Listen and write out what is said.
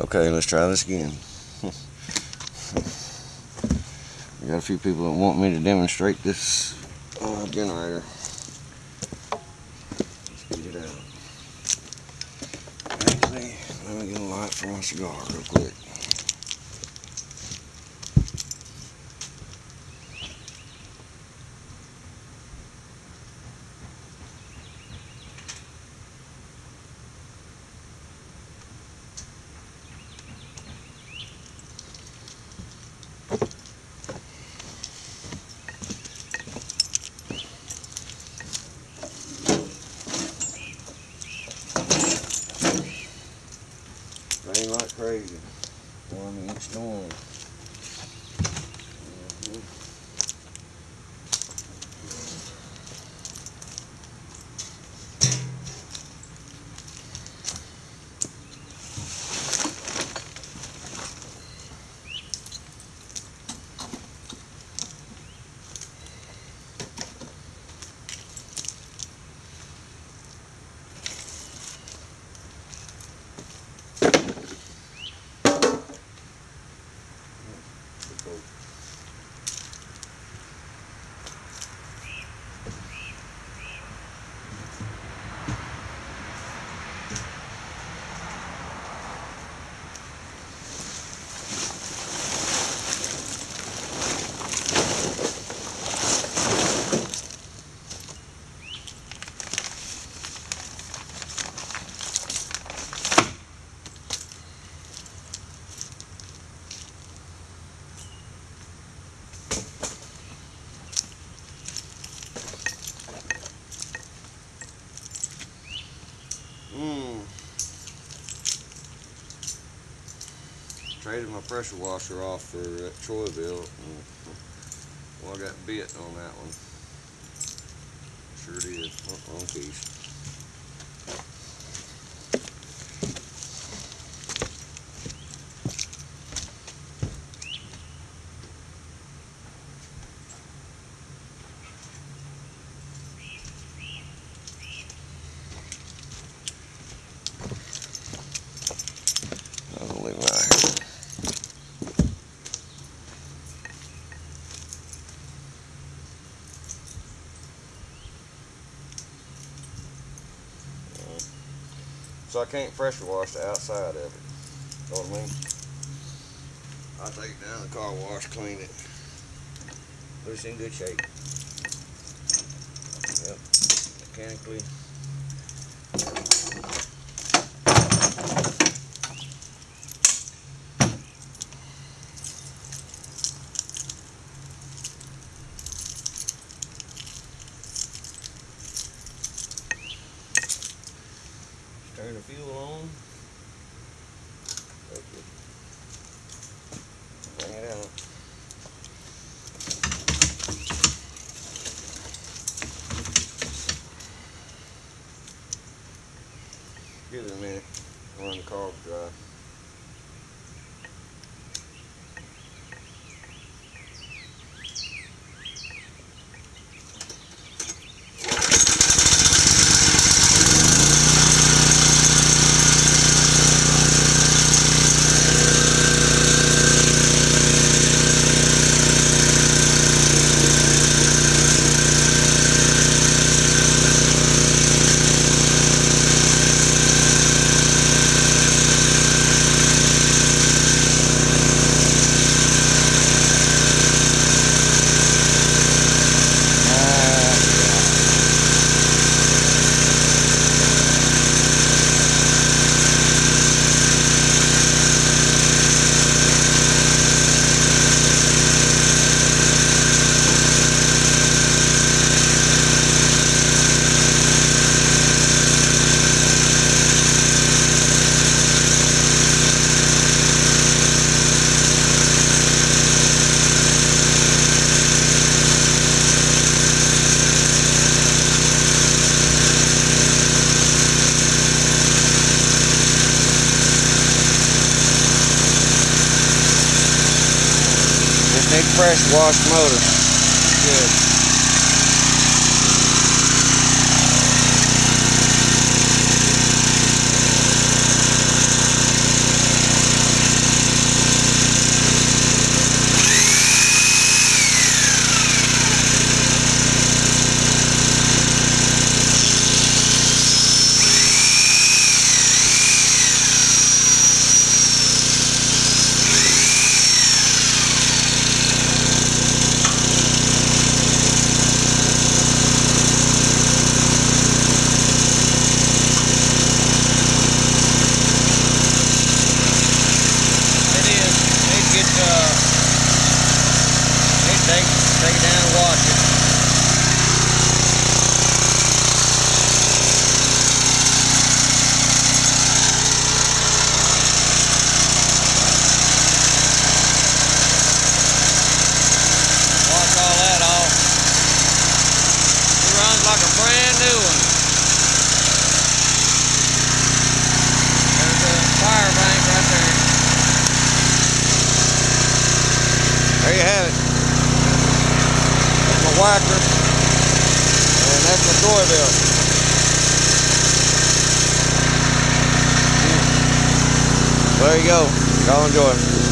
Okay, let's try this again. We got a few people that want me to demonstrate this generator. Let's get it out. Actually, let me get a light for my cigar real quick. Rain like crazy, 1 inch storm. Traded my pressure washer off for Troy-Bilt, and well, I got bit on that one. Sure did. Wrong piece. So I can't pressure wash the outside of it, know what I mean? I take it down to the car wash, clean it, but it's in good shape. Yep, mechanically. Turn the fuel on. Bring it out. Give it a minute. Run the carb dry. Fresh wash motor. Good. whacker, and that's my Troy-Bilt. There you go. Y'all enjoy.